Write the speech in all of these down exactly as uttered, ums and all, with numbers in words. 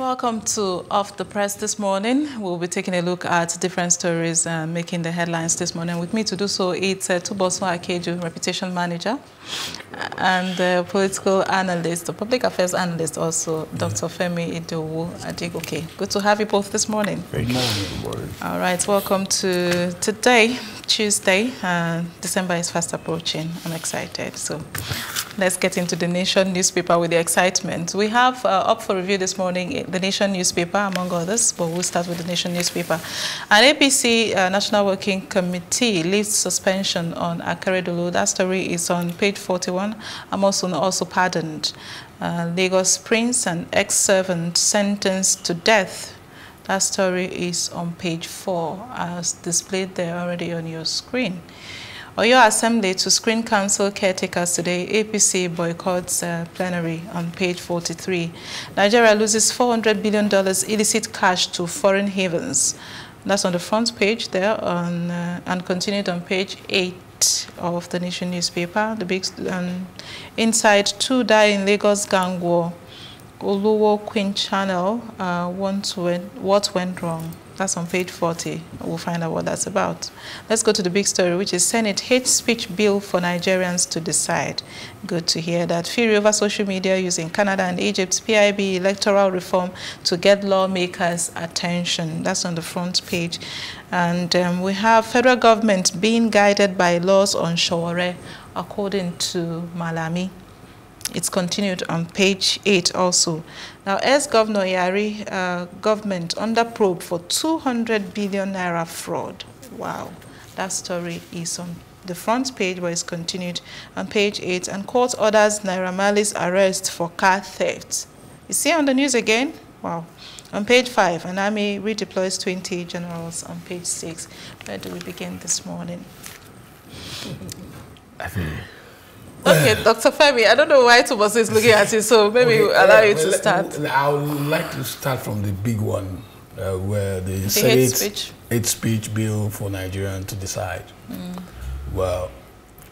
Welcome to Off The Press this morning. We'll be taking a look at different stories uh, making the headlines this morning. With me to do so, it's uh, Tubosun Akeju, reputation manager, and uh, political analyst, public affairs analyst also, yeah. Doctor Femi Idowu Adegoke. Good to have you both this morning. Thank you. Good morning. All right, welcome to today, Tuesday. Uh, December is fast approaching. I'm excited. So let's get into the Nation newspaper with the excitement. We have uh, up for review this morning the Nation newspaper, among others, but we'll start with the Nation newspaper. An A P C uh, National Working Committee lifts suspension on Akeredolu. That story is on page forty-one. Amosun also pardoned. Uh, Lagos Prince, an ex-servant sentenced to death. That story is on page four, as displayed there already on your screen. Oyo Assembly to screen council caretakers today. A P C boycotts uh, plenary on page forty-three. Nigeria loses four hundred billion dollars illicit cash to foreign havens. That's on the front page there, on, uh, and continued on page eight of the Nation newspaper. The big um, inside two die in Lagos gang war. Oluwo Queen Channel, uh, what, went, what went wrong? That's on page forty. We'll find out what that's about. Let's go to the big story, which is Senate hate speech bill for Nigerians to decide. Good to hear that. Fury over social media using Canada and Egypt's P I B electoral reform to get lawmakers' attention. That's on the front page. And um, we have federal government being guided by laws on Shaware, according to Malami. It's continued on page eight also. Now, as Governor Yari, uh, government under probe for two hundred billion naira fraud. Wow. That story is on the front page, but it's continued on page eight. And court orders Naira Marley's arrest for car theft. You see on the news again? Wow. On page five, an army redeploys twenty generals on page six. Where do we begin this morning? I think... Okay, Doctor Femi, I don't know why Thomas is looking at you, so maybe okay, we'll allow uh, you to well, start. I would like to start from the big one, uh, where the, the Senate hate speech. hate speech bill for Nigerians to decide. Mm. Well,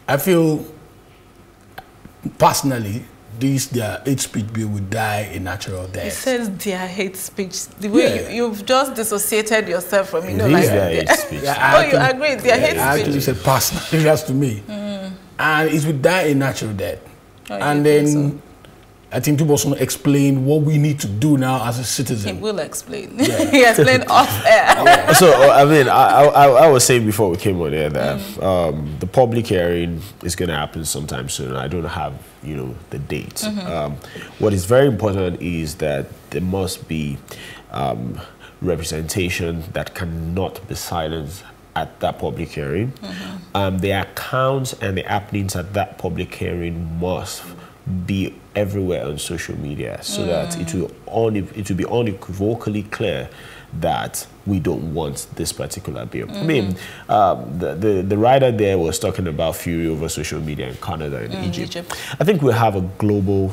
I feel, personally, this their hate speech bill would die a natural death. It says their hate speech. The way yeah. you, you've just dissociated yourself from, you know, like their hate speech. Yeah, oh, you to, agree, their yeah, hate I speech. I actually said personally, that's to me. Mm. And it would die a natural death. Oh, and then so. I think Tubosun explained what we need to do now as a citizen. He will explain. Yeah. He explained off air. Yeah. So, I mean, I, I, I was saying before we came on air that mm. um, the public hearing is going to happen sometime soon. I don't have, you know, the date. Mm -hmm. um, what is very important is that there must be um, representation that cannot be silenced at that public hearing. Mm-hmm. um, the accounts and the happenings at that public hearing must be everywhere on social media, so mm. that it will, it will be unequivocally clear that we don't want this particular bill. Mm-hmm. I mean, um, the, the, the writer there was talking about fury over social media in Canada and mm, Egypt. Egypt. I think we have a global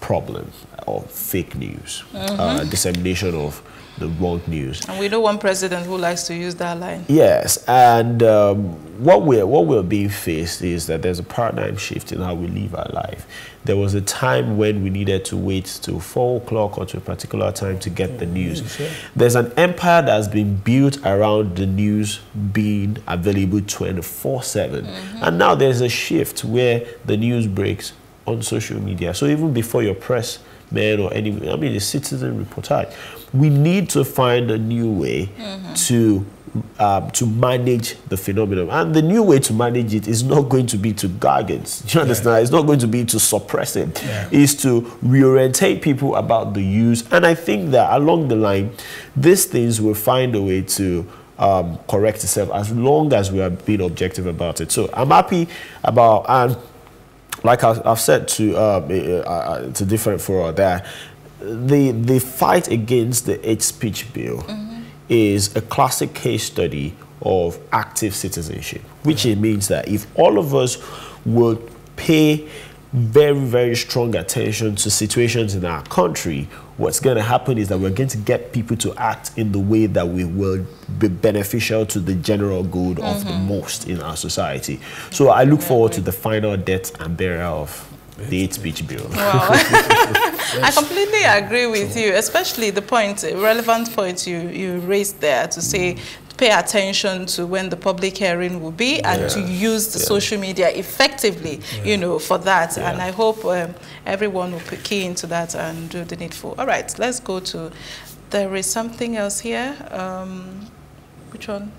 problem of fake news, mm-hmm. uh, dissemination of the wrong news. And we know one president who likes to use that line. Yes, and um, what we're what we're being faced is that there's a paradigm shift in how we live our life. There was a time when we needed to wait till four o'clock or to a particular time to get the news. There's an empire that's been built around the news being available twenty-four seven. Mm-hmm. And now there's a shift where the news breaks on social media. So even before your press man or any, I mean, a citizen reportage. We need to find a new way mm-hmm. to um, to manage the phenomenon, and the new way to manage it is not going to be to gag it. Do you understand? Yeah. It's not going to be to suppress it. Yeah. It's to reorientate people about the use, and I think that along the line, these things will find a way to um, correct itself as long as we are being objective about it. So I'm happy about and. Like I've said to um, uh, to different fora there, the the fight against the hate speech bill mm-hmm. is a classic case study of active citizenship, which mm-hmm. it means that if all of us would pay very, very strong attention to situations in our country, what's going to happen is that we're going to get people to act in the way that we will be beneficial to the general good mm-hmm. of the most in our society. So I look forward to the final death and burial of the hate speech bill. Wow. I completely agree with True. you, especially the point, relevant point you, you raised there to say pay attention to when the public hearing will be and yeah. to use the yeah. social media effectively, yeah. you know, for that. Yeah. And I hope um, everyone will key into that and do the needful. All right, let's go to, there is something else here. Um, which one?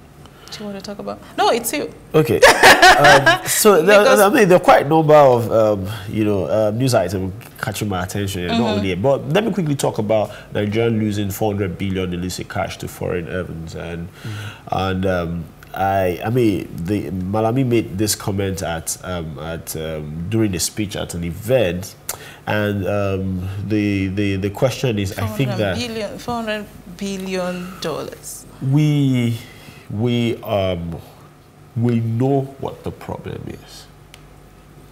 Do you want to talk about? No, it's you. Okay. um, so there, I mean, there are quite a number of um, you know uh, news items catching my attention. Mm -hmm. Not only, but let me quickly talk about Nigeria losing four hundred billion illicit cash to foreign firms, and mm -hmm. and um, I I mean the Malami made this comment at um, at um, during a speech at an event, and um, the the the question is, I think that four hundred billion dollars. We. We, um, we know what the problem is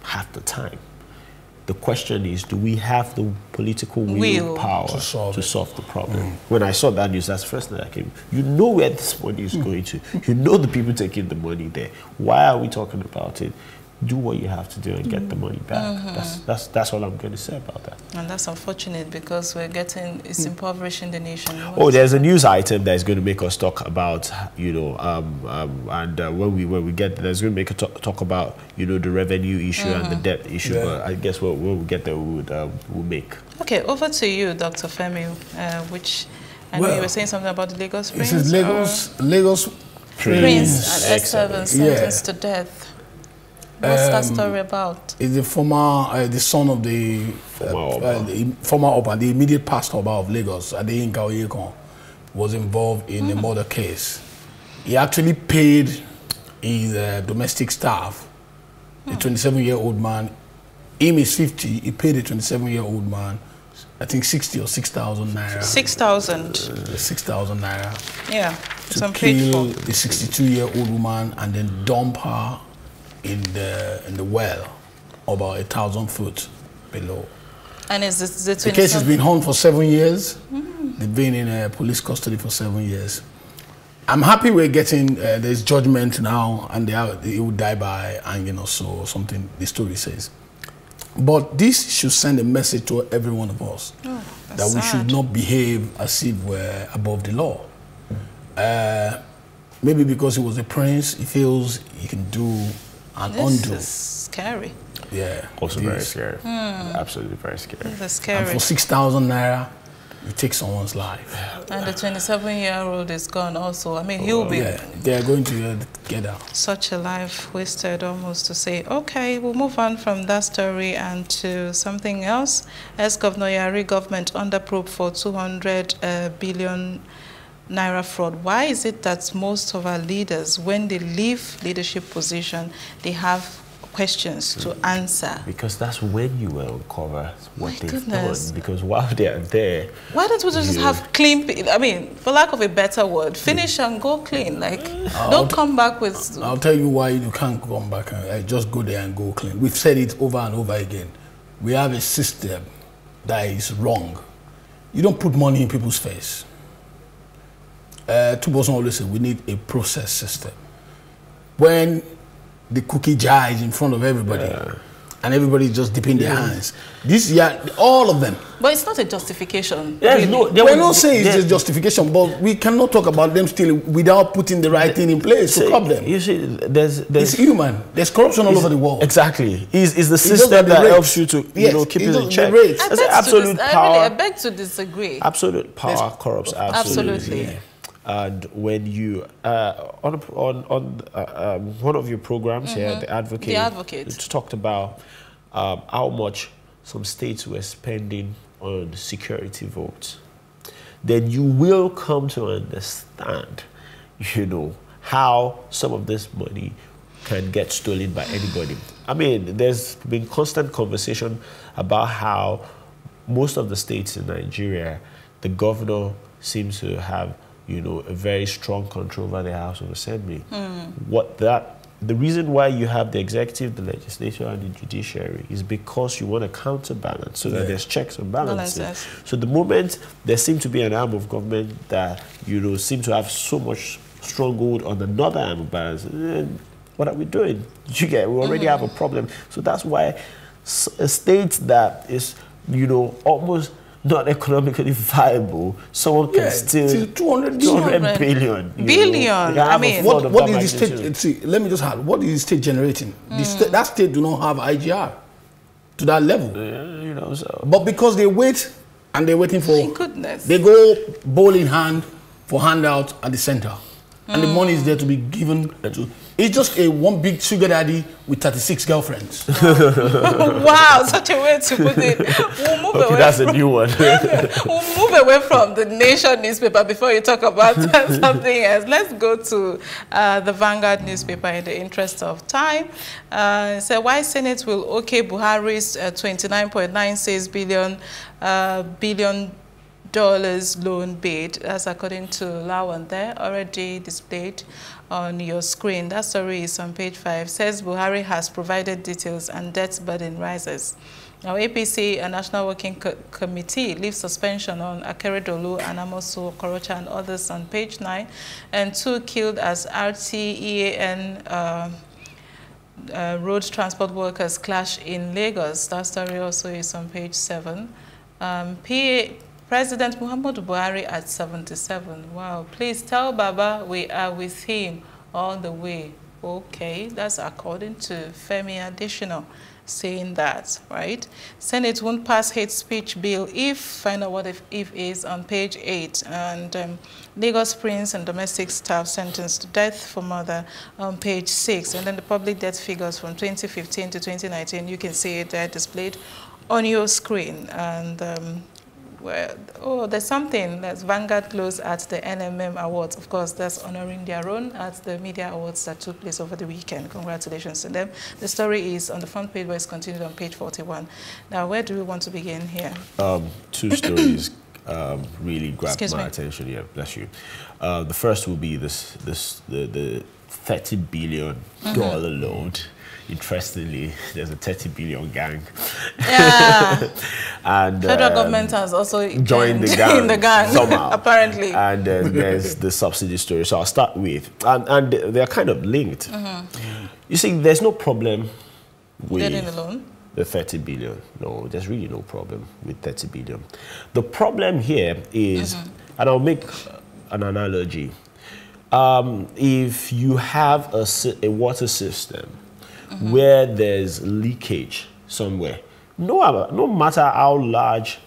half the time. The question is, do we have the political willpower to solve, to solve the problem? Mm. When I saw that news, that's the first thing that came. You know where this money is mm. going to. You know the people taking the money there. Why are we talking about it? Do what you have to do and get the money back. Mm-hmm. That's that's that's all I'm going to say about that. And that's unfortunate because we're getting it's impoverishing the nation. What oh, there's a news item that is going to make us talk about you know um, um and uh, when we when we get there's going to make us talk, talk about you know the revenue issue mm-hmm. and the debt issue. Yeah. But I guess when we we'll get there, we would um, we'll make. Okay, over to you, Doctor Femi. Uh, which I well, know you were saying something about the Lagos Prince. This is Lagos or? Lagos Prince, Prince and ex-servant sentenced yeah. to death. What's that story about? Um, is the former, uh, the son of the former, uh, uh, the former Oba, the immediate past Oba of Lagos, Adeyinka Oyekan, was involved in mm. a murder case. He actually paid his uh, domestic staff, mm. a twenty-seven-year-old man. Him is fifty. He paid a twenty-seven-year-old man, I think sixty or six thousand naira. Six thousand. Uh, six thousand naira. Yeah. To kill the sixty-two-year-old woman and then dump her in the in the well, about a thousand foot below. And is this, is the case has been hung for seven years. Mm. They've been in uh, police custody for seven years. I'm happy we're getting uh, there's judgment now, and they are they will die by hanging or so or something. The story says, but this should send a message to every one of us oh, that we sad. should not behave as if we're above the law. Mm. Uh, maybe because he was a prince, he feels he can do. And this undo. is scary. Yeah. Also very scary. Mm. Absolutely very scary. That's scary. And for six thousand naira, you take someone's life. And the twenty-seven-year-old is gone also. I mean, he'll oh, be... Yeah, they're going to uh, get out. Such a life wasted almost to say, okay, we'll move on from that story and to something else. As Governor Yari government under probe for two hundred billion Naira fraud. Why is it that most of our leaders, when they leave leadership position, they have questions to answer? Because that's when you will uncover what My they've goodness. done. Because while they are there, why don't we just have clean? I mean, for lack of a better word, finish and go clean. Like, I'll don't come back with. I'll tell you why you can't come back. And just go there and go clean. We've said it over and over again. We have a system that is wrong. You don't put money in people's face. Uh, Tubosun always said we need a process system. When the cookie jar is in front of everybody, yeah. and everybody just dipping their hands, this year all of them. But it's not a justification. Yes, really. no, we're not saying it's a justification, but we cannot talk about them still without putting the right thing in place see, to curb them. You see, there's, there's it's human. There's corruption all over the world. Exactly. Is is the system that helps you to you yes, know keep it in check? I beg, absolute power, I, really, I beg to disagree. Absolute power there's, corrupts absolutely. absolutely. Yeah. And when you uh, on on on uh, um, one of your programs mm-hmm. here, the advocate, the advocate talked about um, how much some states were spending on security votes. Then you will come to understand, you know, how some of this money can get stolen by anybody. I mean, there's been constant conversation about how most of the states in Nigeria, the governor seems to have, you know, a very strong control over the House of Assembly. Mm. What that, the reason why you have the executive, the legislature, and the judiciary is because you want a counterbalance so yeah. that there's checks and balances. balances. So the moment there seems to be an arm of government that, you know, seems to have so much stronghold on another arm of balance, what are we doing? You get, we already mm-hmm. have a problem. So that's why a state that is, you know, almost not economically viable, someone yeah, can steal two hundred billion. Billion. Know, I mean, what, what is the state? See, let me just add. What is the state generating? Mm. The sta that state do not have I G R to that level. Yeah, you know, so. But because they wait, and they're waiting for. My goodness. They go bowl in hand for handout at the center, mm. and the money is there to be given to. It's just a one big sugar daddy with thirty-six girlfriends. Wow, wow, such a way to put it. We'll move okay, away that's from, a new one. We'll move away from the Nation newspaper before you talk about something else. Let's go to uh, the Vanguard newspaper in the interest of time. Uh, so why Senate will okay Buhari's uh, twenty-nine point nine six billion uh, billion dollars loan bid. That's according to Lawan there, already displayed on your screen. That story is on page five. Says Buhari has provided details and debt burden rises. Now, A P C, a National Working Co Committee, leaves suspension on Akeredolu and Amosun, Okorocha, and others on page nine, and two killed as R T E A N uh, uh, road transport workers clash in Lagos. That story also is on page seven. Um, P A President Muhammadu Buhari at seventy-seven. Wow. Please tell Baba we are with him all the way. Okay. That's according to Femi Additional saying that, right? Senate won't pass hate speech bill if, find out what if, if is on page eight. And um, Lagos Prince and domestic staff sentenced to death for murder on page six. And then the public death figures from twenty fifteen to twenty nineteen. You can see it there displayed on your screen. And... Um, Well, oh, there's something that's Vanguard closed at the N M M Awards. Of course, that's honoring their own at the media awards that took place over the weekend. Congratulations to them. The story is on the front page, but it's continued on page forty-one. Now, where do we want to begin here? Um, two stories um, really grabbed Excuse my me. attention. Yeah, bless you. Uh, the first will be this, this the, the thirty billion dollar mm-hmm. loan. Interestingly, there's a thirty billion gang. Yeah. And the federal um, government has also joined the gang, in the gang somehow, apparently. And uh, there's the subsidy story. So I'll start with, and, and they're kind of linked. Mm-hmm. You see, there's no problem with the thirty billion. No, there's really no problem with thirty billion. The problem here is, mm-hmm. and I'll make an analogy. Um, if you have a, a water system, Mm-hmm. where there's leakage somewhere, no, no matter how large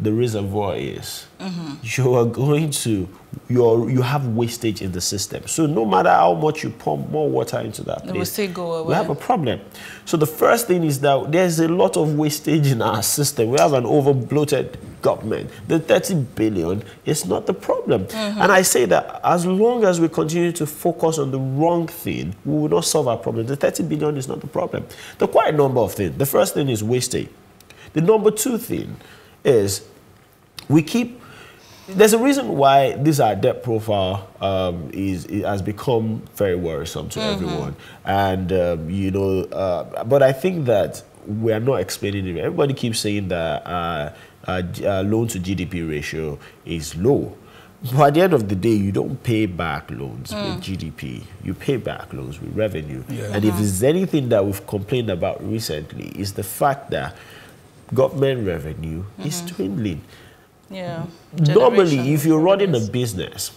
the reservoir is, mm-hmm. you are going to, you're, you have wastage in the system. So no matter how much you pump more water into that place, it will still go away. We have a problem. So the first thing is that there's a lot of wastage in our system. We have an over-bloated government. The thirty billion is not the problem. Mm-hmm. And I say that as long as we continue to focus on the wrong thing, we will not solve our problem. The thirty billion is not the problem. There are quite a number of things. The first thing is wastage. The number two thing is we keep, there's a reason why this our debt profile um, is, it has become very worrisome to mm-hmm. everyone. And, um, you know, uh, but I think that we're not explaining it. Everybody keeps saying that uh, Uh, uh, loan to G D P ratio is low. But at the end of the day, you don't pay back loans mm. with G D P. You pay back loans with revenue. Yeah. And mm-hmm. if there's anything that we've complained about recently, is the fact that government revenue mm-hmm. is dwindling. Yeah. Normally, Generation if you're running a business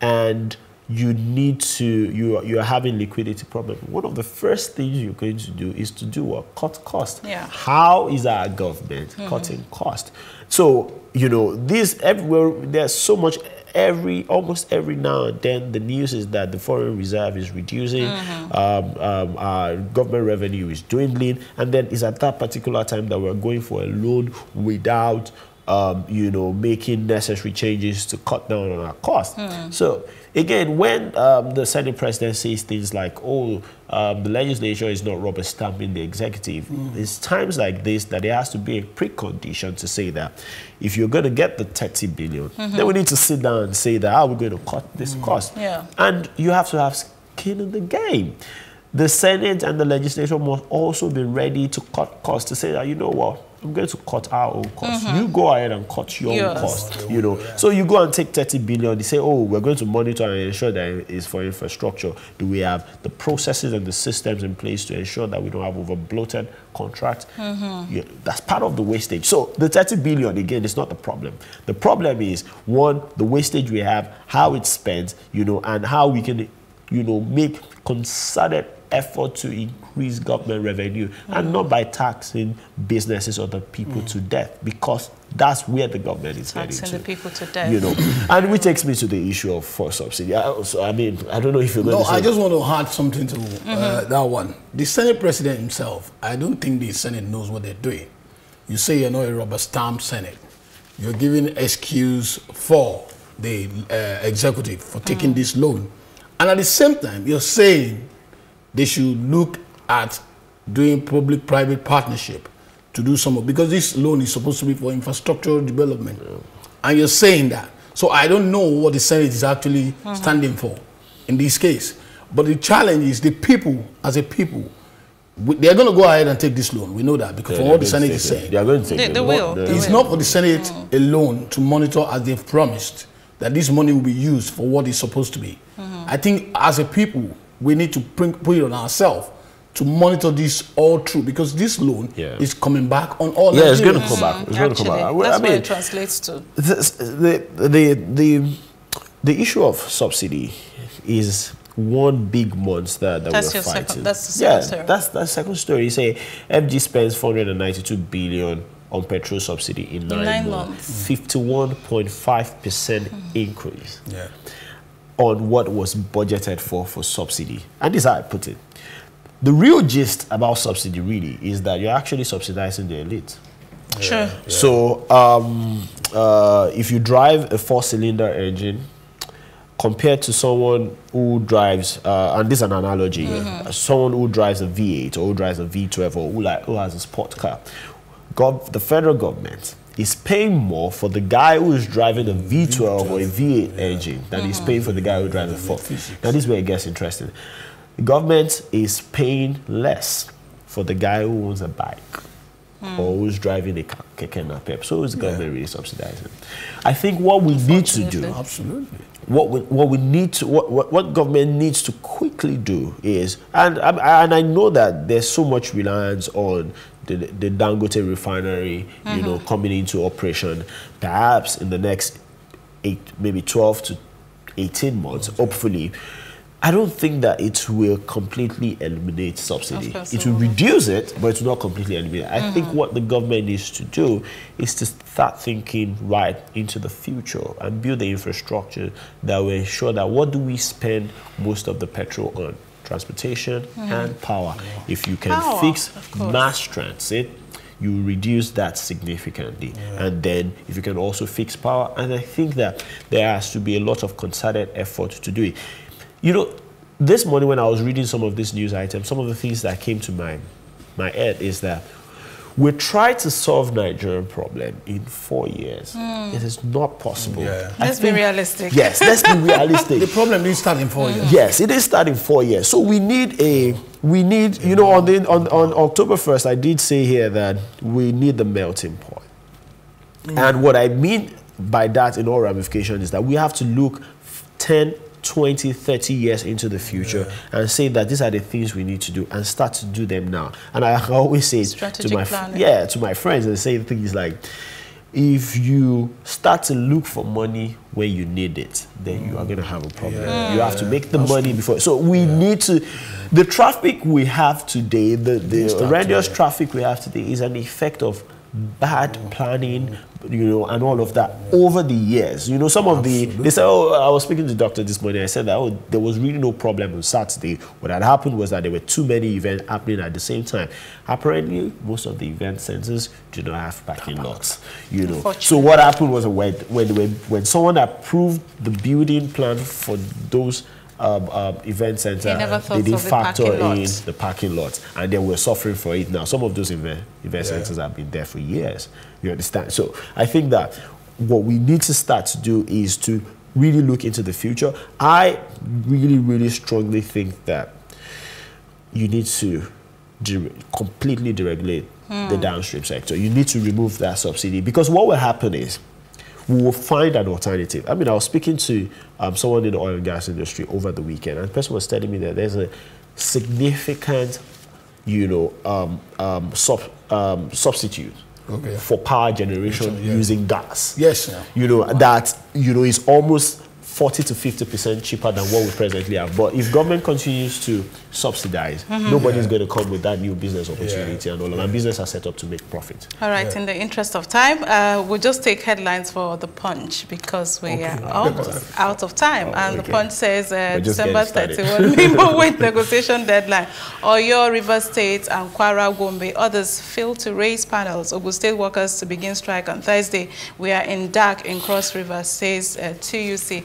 and you need to, you are, you are having liquidity problem, one of the first things you're going to do is to do what? Cut cost. Yeah. How is our government mm-hmm. cutting cost? So, you know, this everywhere, there's so much, every, almost every now and then, the news is that the foreign reserve is reducing, mm-hmm. um, um, our government revenue is dwindling, and then it's at that particular time that we're going for a loan without, um, you know, making necessary changes to cut down on our cost. Mm. So, again, when um, the Senate president says things like, oh, um, the legislature is not rubber stamping the executive, mm. it's times like this that there has to be a precondition to say that if you're going to get the thirty billion, mm-hmm. then we need to sit down and say that how are we going to cut this mm. cost? Yeah. And you have to have skin in the game. The Senate and the legislature must also be ready to cut costs to say that, you know what, I'm going to cut our own cost. Mm-hmm. You go ahead and cut your yes. own cost. You know, yeah. so you go and take thirty billion. They say, oh, we're going to monitor and ensure that it is for infrastructure. Do we have the processes and the systems in place to ensure that we don't have over bloated contracts? Mm-hmm. Yeah, that's part of the wastage. So the thirty billion again is not the problem. The problem is one, the wastage we have, how it's spent, you know, and how we can, you know, make concerted effort to increase government revenue mm-hmm. and not by taxing businesses or the people mm-hmm. to death, because that's where the government is heading to. Taxing the people to death. You know, and which takes me to the issue of forced subsidy. I, also, I mean, I don't know if you're going no, to say... No, I just want to add something to uh, mm-hmm. that one. The Senate president himself, I don't think the Senate knows what they're doing. You say you're not a rubber stamp Senate. You're giving excuse for the uh, executive for taking mm-hmm. this loan. And at the same time, you're saying they should look at doing public-private partnership to do some of, because this loan is supposed to be for infrastructural development. Yeah. And you're saying that. So I don't know what the Senate is actually mm-hmm. standing for in this case. But the challenge is the people, as a people, they're going to go ahead and take this loan. We know that, because yeah, from what the Senate is saying. They are going to take it. They, they will. They it's will. not for the Senate mm-hmm. alone to monitor, as they've promised, that this money will be used for what it's supposed to be. Mm-hmm. I think as a people, we need to put it on ourselves to monitor this all through, because this loan yeah. is coming back on all. Yeah, it's going to come back. It's Actually, going to come back. Well, that's I mean, what it translates to. The, the the the the issue of subsidy is one big monster that that's we're your fighting. Second, that's the second yeah, story. that's the second story. You say F G spends four hundred ninety-two billion on petrol subsidy in nine, in nine months, fifty-one point five percent mm-hmm. increase. Yeah. on what was budgeted for for subsidy. And this is how I put it. The real gist about subsidy really is that you're actually subsidizing the elite. Yeah, sure. Yeah. So um, uh, if you drive a four-cylinder engine compared to someone who drives, uh, and this is an analogy, mm-hmm. someone who drives a V eight or who drives a V twelve or who, like, who has a sport car, Gov the federal government is paying more for the guy who is driving a V twelve or a V eight yeah. engine than he's mm-hmm. paying for the guy who drives a Ford. Now this is where it gets interesting. The government is paying less for the guy who owns a bike mm. or who's driving a keke napep. So is the government yeah. really subsidizing? I think what we need to do, absolutely, what we, what we need to, what, what, what government needs to quickly do is, and and I know that there's so much reliance on The, the Dangote refinery, mm-hmm. you know, coming into operation, perhaps in the next eight, maybe twelve to eighteen months, okay. hopefully. I don't think that it will completely eliminate subsidy. It will reduce it, but it will not completely eliminate it. I mm-hmm. think what the government needs to do is to start thinking right into the future and build the infrastructure that will ensure that what do we spend most of the petrol on? Transportation mm. and power. Yeah. If you can power, fix mass transit, you reduce that significantly. Yeah. And then if you can also fix power, and I think that there has to be a lot of concerted effort to do it. You know, this morning when I was reading some of these news items, some of the things that came to my, my head is that we tried to solve Nigerian problem in four years. Mm. It is not possible. Yeah. Let's think, be realistic. Yes, let's be realistic. The problem didn't start in four mm. years. Yes, it didn't start in four years. So we need a, we need, you know, on, the, on, on October first, I did say here that we need the melting pot. Mm. And what I mean by that in all ramifications is that we have to look ten, twenty, thirty years into the future yeah. and say that these are the things we need to do and start to do them now. And I always say Strategic to my planning. yeah to my friends, and say things like, if you start to look for money when you need it, then mm. you are going to have a problem. Yeah. You have to make the That's money true. before. So we yeah. need to, the traffic we have today, the, the horrendous traffic we have today is an effect of bad mm. planning, you know, and all of that yeah. over the years. You know, some Absolutely. of the, they said, oh, I was speaking to the doctor this morning, I said that, oh, there was really no problem on Saturday. What had happened was that there were too many events happening at the same time. Apparently, most of the event centers do not have parking lots, you know. So what happened was when, when, when someone approved the building plan for those Um, um, event center, they, they didn't factor in the parking lot, and they were suffering for it now. Some of those event, event yeah. centers have been there for years, you understand? So I think that what we need to start to do is to really look into the future. I really, really strongly think that you need to de- completely deregulate hmm. the downstream sector. You need to remove that subsidy, because what will happen is we will find an alternative. I mean, I was speaking to um, someone in the oil and gas industry over the weekend, and the person was telling me that there's a significant, you know, um, um, sub, um, substitute okay. for power generation yeah. using gas. Yes. Yeah. You know, wow. that, you know, is almost forty to fifty percent cheaper than what we presently have. But if government continues to subsidize, mm-hmm. nobody's yeah. going to come with that new business opportunity yeah. and all of that. Yeah. Business are set up to make profit. All right, yeah. in the interest of time, uh, we'll just take headlines for The Punch, because we okay. are almost out of time. Oh, and okay. The Punch says uh, December thirty-first, minimum wage negotiation deadline. Oyo, River State and Kwara, Gombe, others fail to raise panels. Ogun State workers to begin strike on Thursday. We are in dark in Cross River, says uh, T U C.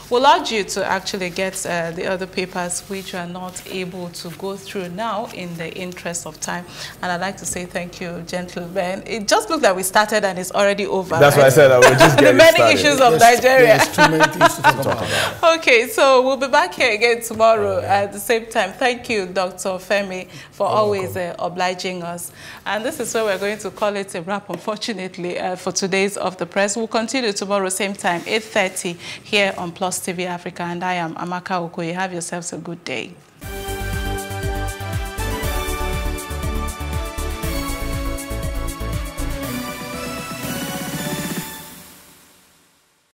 We'll urge you to actually get uh, the other papers which are not able to go through now in the interest of time. And I'd like to say thank you, gentlemen. It just looked like we started and it's already over. That's right? Why I said I will just get the many started. Issues of there's, Nigeria. There's too many things to talk about. Okay, so we'll be back here again tomorrow oh, yeah. at the same time. Thank you, Doctor Femi, for oh, always uh, obliging us. And this is where we're going to call it a wrap, unfortunately, uh, for today's Off the Press. We'll continue tomorrow, same time, eight thirty here on Plus T V Africa, and I am Amaka Okoye. Have yourselves a good day.